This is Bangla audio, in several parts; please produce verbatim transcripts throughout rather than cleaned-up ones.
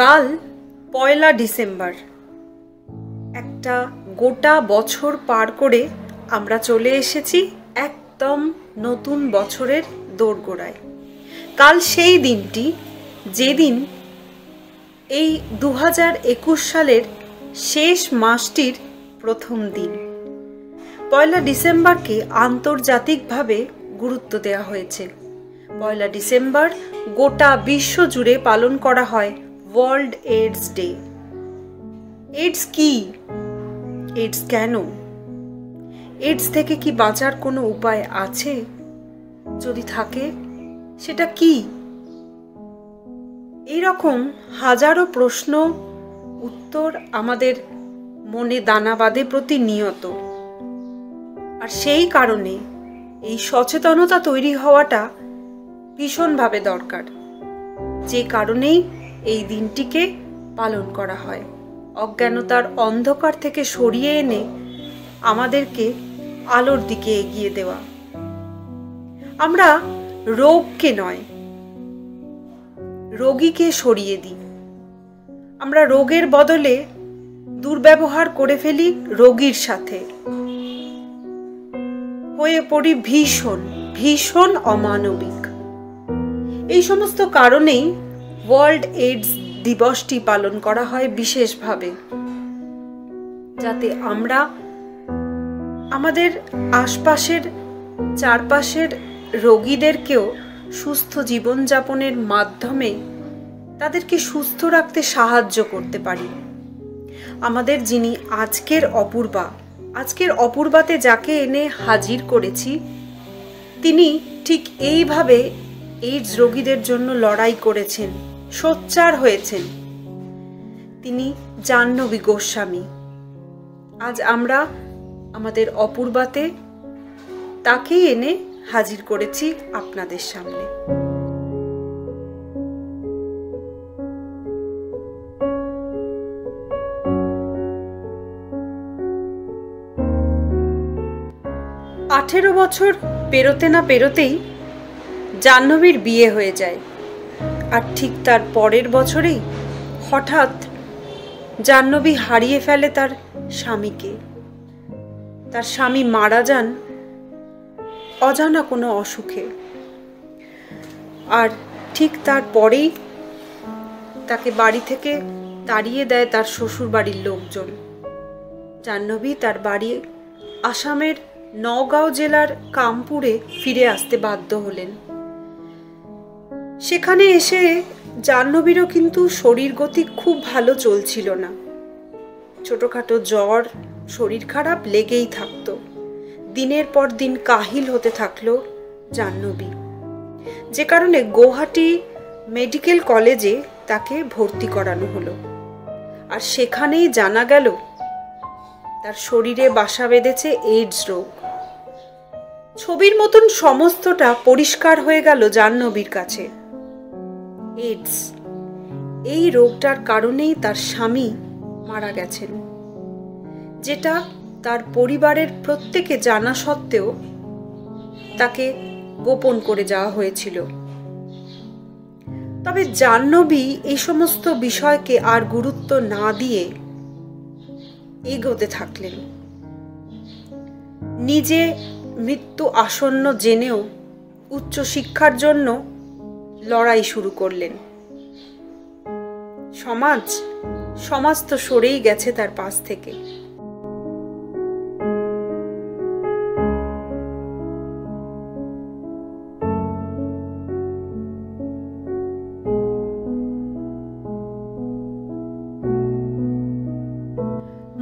কাল পয়লা ডিসেম্বর। একটা গোটা বছর পার করে আমরা চলে এসেছি একদম নতুন বছরের দোরগোড়ায়। কাল সেই দিনটি যেদিন এই দু হাজার একুশ সালের শেষ মাসটির প্রথম দিন। পয়লা ডিসেম্বরকে আন্তর্জাতিকভাবে গুরুত্ব দেওয়া হয়েছে। পয়লা ডিসেম্বর গোটা বিশ্ব জুড়ে পালন করা হয় ওয়ার্ল্ড এইডস ডে। এইডস কি? এইডস কেন? এইডস থেকে কি বাঁচার কোনো উপায় আছে? যদি থাকে সেটা কি? এইরকম হাজারো প্রশ্ন উত্তর আমাদের মনে দানা বাঁধে প্রতিনিয়ত। আর সেই কারণে এই সচেতনতা তৈরি হওয়াটা ভীষণভাবে দরকার, যে কারণেই এই দিনটিকে পালন করা হয়। অজ্ঞানতার অন্ধকার থেকে সরিয়ে এনে আমাদেরকে আলোর দিকে এগিয়ে দেওয়া। আমরা রোগকে নয়, রোগীকে সরিয়ে দিই। আমরা রোগের বদলে দুর্ব্যবহার করে ফেলি রোগীর সাথে, হয়ে পড়ি ভীষণ ভীষণ অমানবিক। এই সমস্ত কারণেই ওয়ার্ল্ড এইডস দিবসটি পালন করা হয় বিশেষভাবে, যাতে আমরা আমাদের আশপাশের চারপাশের রোগীদেরকেও সুস্থ জীবনযাপনের মাধ্যমে তাদেরকে সুস্থ রাখতে সাহায্য করতে পারি। আমাদের যিনি আজকের অপূর্বা, আজকের অপূর্বাতে যাকে এনে হাজির করেছি, তিনি ঠিক এইভাবে এইডস রোগীদের জন্য লড়াই করেছেন, সোচ্চার হয়েছেন। তিনি জাহ্নবী গোস্বামী। আজ আমরা আমাদের অপূর্বাতে তাকেই এনে হাজির করেছি আপনাদের সামনে। আঠেরো বছর পেরোতে না পেরোতেই জাহ্নবীর বিয়ে হয়ে যায়। আর ঠিক তার পরের বছরেই হঠাৎ জাহ্নবী হারিয়ে ফেলে তার স্বামীকে। তার স্বামী মারা যান অজানা কোনো অসুখে। আর ঠিক তার পরেই তাকে বাড়ি থেকে তাড়িয়ে দেয় তার শ্বশুর বাড়ির লোকজন। জাহ্নবী তার বাড়ি আসামের নওগাঁও জেলার কামপুরে ফিরে আসতে বাধ্য হলেন। সেখানে এসে জাহ্নবীরও কিন্তু শরীর গতি খুব ভালো চলছিল না। ছোটখাটো জ্বর, শরীর খারাপ লেগেই থাকতো। দিনের পর দিন কাহিল হতে থাকলো জাহ্নবী, যে কারণে গুয়াহাটি মেডিকেল কলেজে তাকে ভর্তি করানো হলো। আর সেখানেই জানা গেল তার শরীরে বাসা বেঁধেছে এইডস রোগ। ছবির মতন সমস্তটা পরিষ্কার হয়ে গেল জাহ্নবীর কাছে। এইডস, এই রোগটার কারণেই তার স্বামী মারা গেছেন, যেটা তার পরিবারের প্রত্যেকে জানা সত্ত্বেও তাকে গোপন করে যাওয়া হয়েছিল। তবে জাহ্নবী এই সমস্ত বিষয়কে আর গুরুত্ব না দিয়ে এগোতে থাকলেন। নিজে মৃত্যু আসন্ন জেনেও উচ্চ শিক্ষার জন্য লড়াই শুরু করলেন। সমাজ সমাজ তো সরেই গেছে তার পাশ থেকে।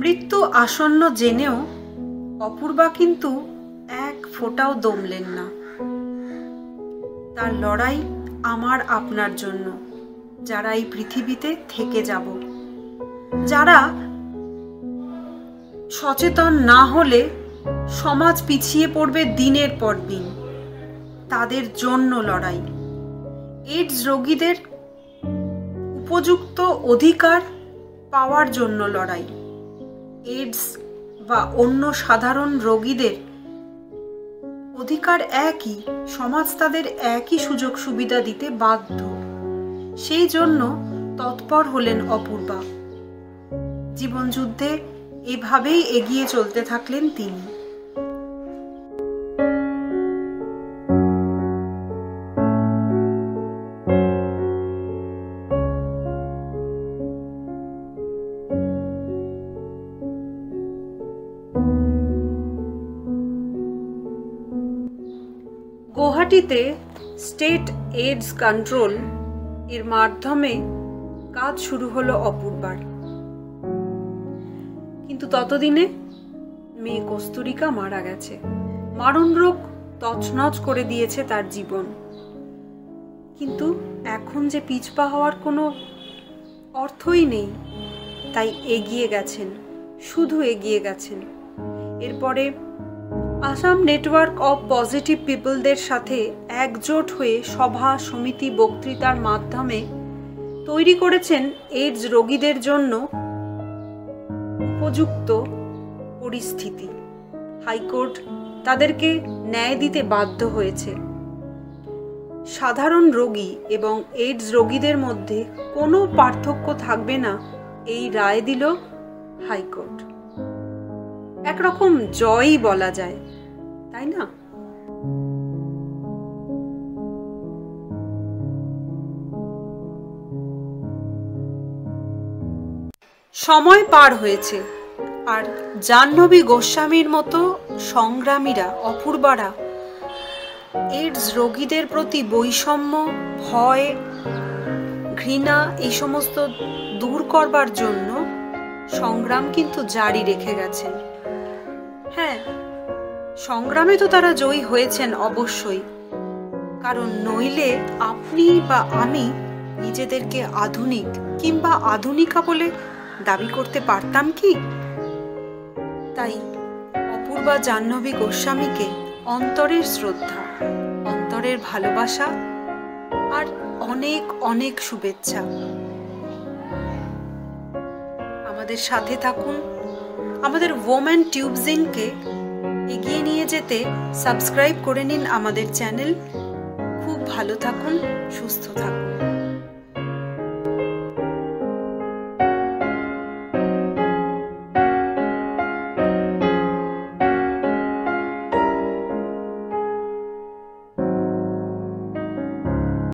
মৃত্যু আসন্ন জেনেও অপূর্বা কিন্তু এক ফোঁটাও দমলেন না। তার লড়াই আমার আপনার জন্য, যারা এই পৃথিবীতে থেকে যাব, যারা সচেতন না হলে সমাজ পিছিয়ে পড়বে দিনের পর দিন, তাদের জন্য লড়াই। এইডস রোগীদের উপযুক্ত অধিকার পাওয়ার জন্য লড়াই। এইডস বা অন্য সাধারণ রোগীদের অধিকার একই, সমাজ তাদের একই সুযোগ সুবিধা দিতে বাধ্য। সেই জন্য তৎপর হলেন অপূর্বা। জীবনযুদ্ধে এভাবেই এগিয়ে চলতে থাকলেন তিনি। গুয়াহাটিতে স্টেট এইডস কন্ট্রোল এর মাধ্যমে কাজ শুরু হলো অপূর্বার। কিন্তু ততদিনে মেয়ে কস্তুরিকা মারা গেছে। মারণ রোগ তছনছ করে দিয়েছে তার জীবন। কিন্তু এখন যে পিছপা হওয়ার কোনো অর্থই নেই, তাই এগিয়ে গেছেন, শুধু এগিয়ে গেছেন। এরপরে আসাম নেটওয়ার্ক অফ পজিটিভ পিপলদের সাথে একজোট হয়ে সভা, সমিতি, বক্তৃতার মাধ্যমে তৈরি করেছেন এইডস রোগীদের জন্য উপযুক্ত পরিস্থিতি। হাইকোর্ট তাদেরকে ন্যায় দিতে বাধ্য হয়েছে। সাধারণ রোগী এবং এইডস রোগীদের মধ্যে কোনো পার্থক্য থাকবে না, এই রায় দিল হাইকোর্ট। একরকম জয়ই বলা যায়, তাই না? সময় পার হয়েছে, আর জাহ্নবী গোস্বামীর মতো সংগ্রামীরা, অপূর্বারা এইডস রোগীদের প্রতি বৈষম্য, ভয়, ঘৃণা এই সমস্ত দূর করবার জন্য সংগ্রাম কিন্তু জারি রেখে গেছেন। হ্যাঁ, সংগ্রামে তো তারা জয়ী হয়েছেন অবশ্যই, কারণ নইলে আপনি বা আমি নিজেদেরকে আধুনিক কিংবা আধুনিকা বলে দাবি করতে পারতাম কি? তাই অপূর্বা জাহ্নবী গোস্বামীকে অন্তরের শ্রদ্ধা, অন্তরের ভালোবাসা আর অনেক অনেক শুভেচ্ছা। আমাদের সাথে থাকুন, আমাদের WOoMAN টিউবজিনকে এগিয়ে নিয়ে যেতে সাবস্ক্রাইব করে নিন আমাদের চ্যানেল। খুব ভালো থাকুন, সুস্থ থাকুন।